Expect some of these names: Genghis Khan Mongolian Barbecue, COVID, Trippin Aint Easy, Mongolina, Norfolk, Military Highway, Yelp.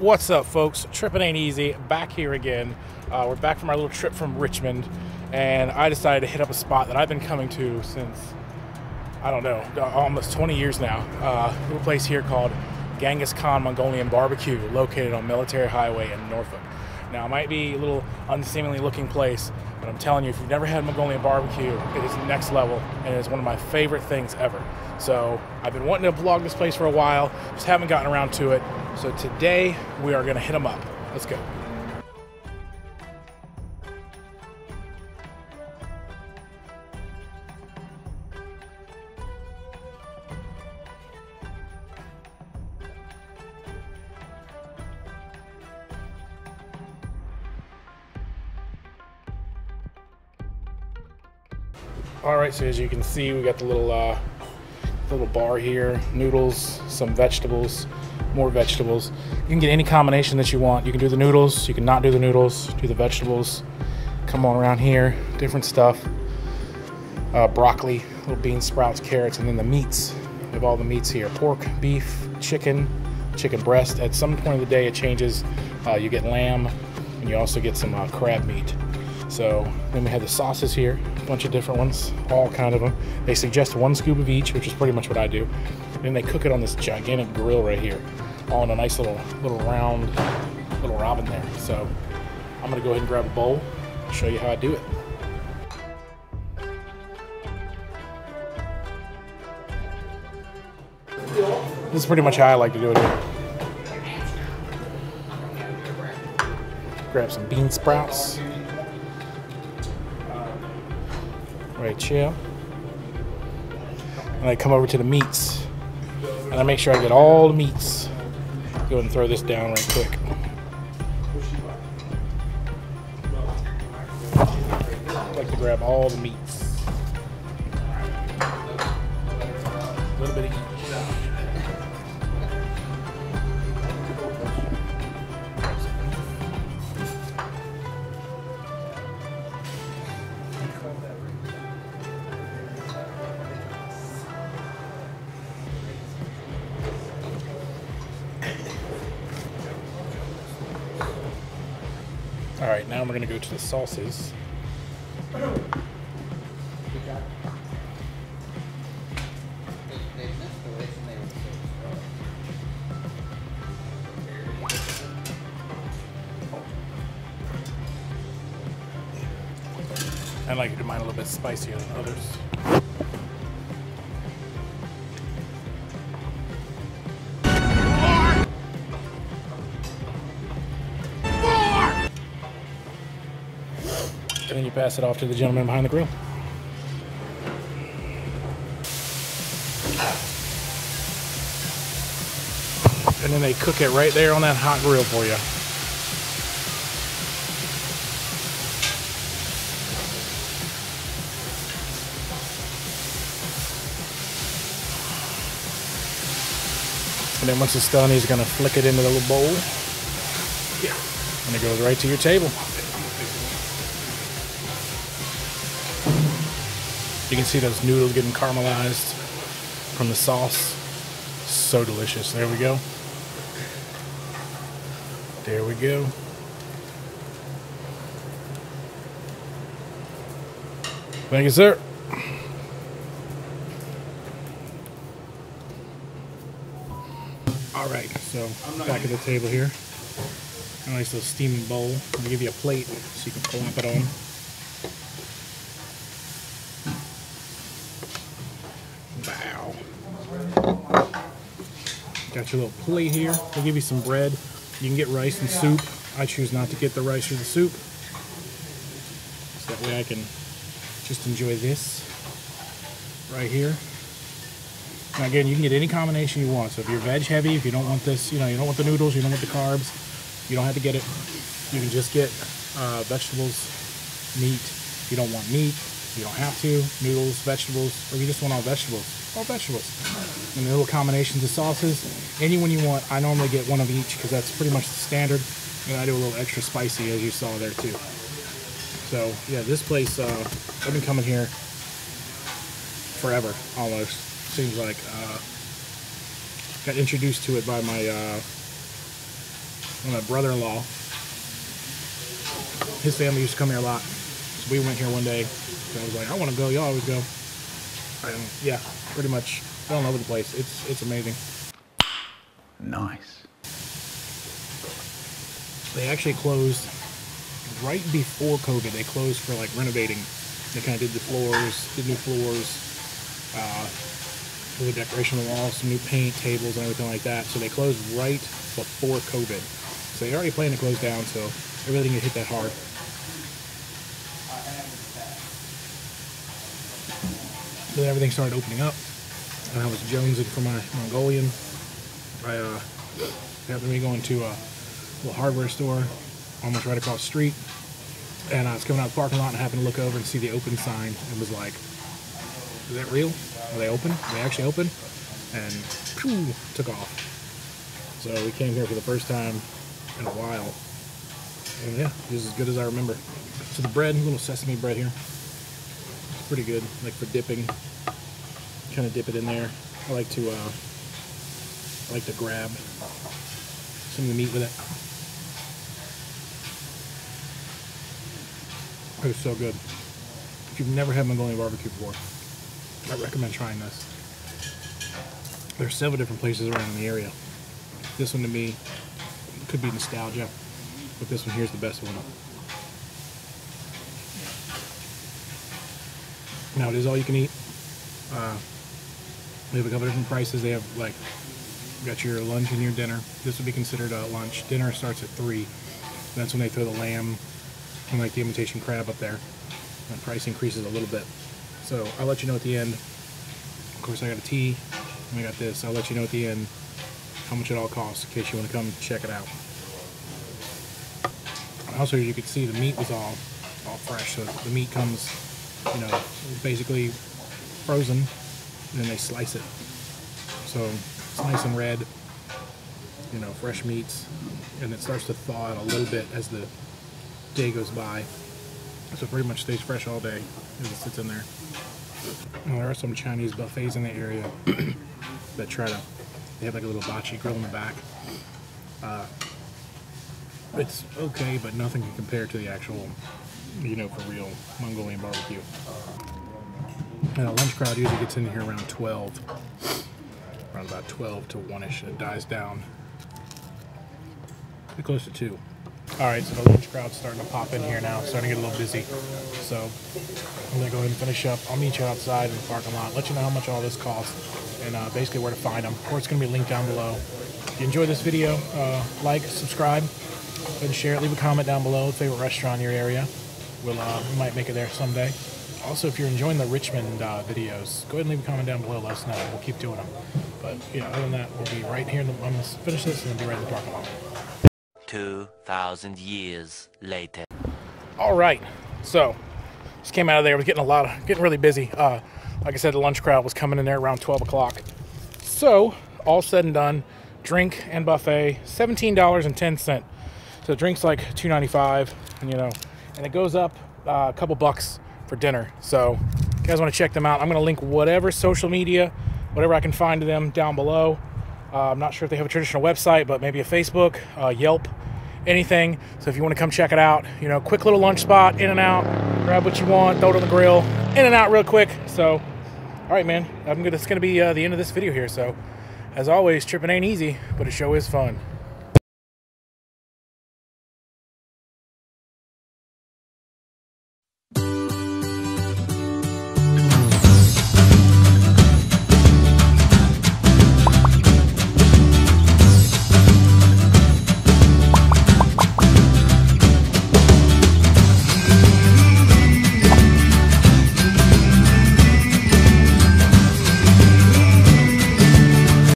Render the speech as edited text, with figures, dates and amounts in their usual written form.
What's up, folks? Trippin Aint Easy back here again. We're back from our little trip from Richmond, and I decided to hit up a spot that I've been coming to since, I don't know, almost 20 years now. A little place here called Genghis Khan Mongolian Barbecue, located on Military Highway in Norfolk. Now, it might be a little unseemly looking place, but I'm telling you, if you've never had Mongolian barbecue, it is next level, and it is one of my favorite things ever. So I've been wanting to vlog this place for a while, just haven't gotten around to it. So today, we are gonna hit them up. Let's go. All right, so as you can see, we got the little bar here, noodles, some vegetables, more vegetables. You can get any combination that you want. You can do the noodles, you can not do the noodles, do the vegetables. Come on around here, different stuff. Broccoli, little bean sprouts, carrots, and then the meats. We have all the meats here, pork, beef, chicken, chicken breast. At some point of the day, it changes. You get lamb, and you also get some crab meat. So then we have the sauces here, a bunch of different ones, all kind of them. They suggest one scoop of each, which is pretty much what I do. Then they cook it on this gigantic grill right here, all in a nice little round, little robin there. So I'm gonna go ahead and grab a bowl and show you how I do it. This is pretty much how I like to do it here. Grab some bean sprouts. Right here. And I come over to the meats, and I make sure I get all the meats. Go ahead and throw this down right quick. I like to grab all the meats. A little bit of each. All right, now we're gonna go to the sauces. I like to do mine a little bit spicier than others. And then you pass it off to the gentleman behind the grill. And then they cook it right there on that hot grill for you. And then once it's done, he's gonna flick it into the little bowl. Yeah. And it goes right to your table. You can see those noodles getting caramelized from the sauce. So delicious. There we go. There we go. Thank you, sir. All right, so back at the table here. A nice little steaming bowl. I'm gonna give you a plate so you can plop it on. Wow. Got your little plate here. We'll give you some bread. You can get rice and soup. I choose not to get the rice or the soup, so that way I can just enjoy this right here. Now again, you can get any combination you want. So if you're veg heavy, if you don't want this, you know, you don't want the noodles, you don't want the carbs, you don't have to get it. You can just get vegetables, meat. If you don't want meat, you don't have to. Noodles, vegetables, or you just want all vegetables. All vegetables. And the little combinations of sauces, any one you want. I normally get one of each because that's pretty much the standard. And I do a little extra spicy, as you saw there too. So yeah, this place, I've been coming here forever, almost. Seems like got introduced to it by my my brother-in-law, his family used to come here a lot. So we went here one day, and I was like, I want to go. Y'all always go. And yeah, pretty much all over the place. It's amazing. Nice. They actually closed right before COVID. They closed for like renovating. They kind of did the floors, did new floors, with the decoration of the walls, some new paint, tables, and everything like that. So they closed right before COVID. So they already planned to close down, so they really didn't get hit that hard. Then everything started opening up, and I was jonesing for my Mongolian. I happened to be going to a little hardware store almost right across the street, and I was coming out of the parking lot and happened to look over and see the open sign, and was like, is that real? Are they open? Are they actually open? And phew, took off. So we came here for the first time in a while, and yeah, this is as good as I remember. So the bread, little sesame bread here, it's pretty good, like for dipping. Kind of dip it in there. I like to grab some of the meat with it. It was so good. If you've never had Mongolian barbecue before, I recommend trying this. There's several different places around in the area. This one to me could be nostalgia, but this one here's the best one. Now it is all you can eat. They have a couple different prices. They have like, you got your lunch and your dinner. This would be considered a lunch. Dinner starts at 3. That's when they throw the lamb and like the imitation crab up there. The price increases a little bit. So I'll let you know at the end. Of course, I got a tea and I got this. I'll let you know at the end how much it all costs in case you want to come check it out. Also, as you can see, the meat was all fresh. So the meat comes, you know, basically frozen, and then they slice it. So it's nice and red, you know, fresh meats, and it starts to thaw out a little bit as the day goes by. So it pretty much stays fresh all day as it sits in there. And there are some Chinese buffets in the area that they have like a little bocce grill in the back. It's okay, but nothing can compare to the actual, you know, for real Mongolian barbecue. And a lunch crowd usually gets in here around 12. Around about 12 to 1-ish, and it dies down. Pretty close to 2. Alright, so the lunch crowd's starting to pop in here now, starting to get a little busy. So I'm going to go ahead and finish up. I'll meet you outside in the parking lot, let you know how much all this costs, and basically where to find them. Of course, it's going to be linked down below. If you enjoyed this video, like, subscribe, and share it. Leave a comment down below, favorite restaurant in your area. We might make it there someday. Also, if you're enjoying the Richmond videos, go ahead and leave a comment down below, let us know. We'll keep doing them. But yeah, other than that, we'll be right here. I'm going to finish this and then be right in the parking lot. 2,000 years later. All right, so just came out of there. It was getting really busy. Like I said, the lunch crowd was coming in there around 12 o'clock. So all said and done, drink and buffet, $17.10. So drinks like $2.95, and you know, and it goes up a couple bucks for dinner. So if you guys want to check them out, I'm going to link whatever social media, whatever I can find to them down below. I'm not sure if they have a traditional website, but maybe a Facebook, Yelp, anything. So if you want to come check it out, you know, quick little lunch spot, in and out, grab what you want, throw it on the grill, in and out real quick. So, all right, man, that's going to be the end of this video here. So as always, tripping ain't easy, but it sure is fun.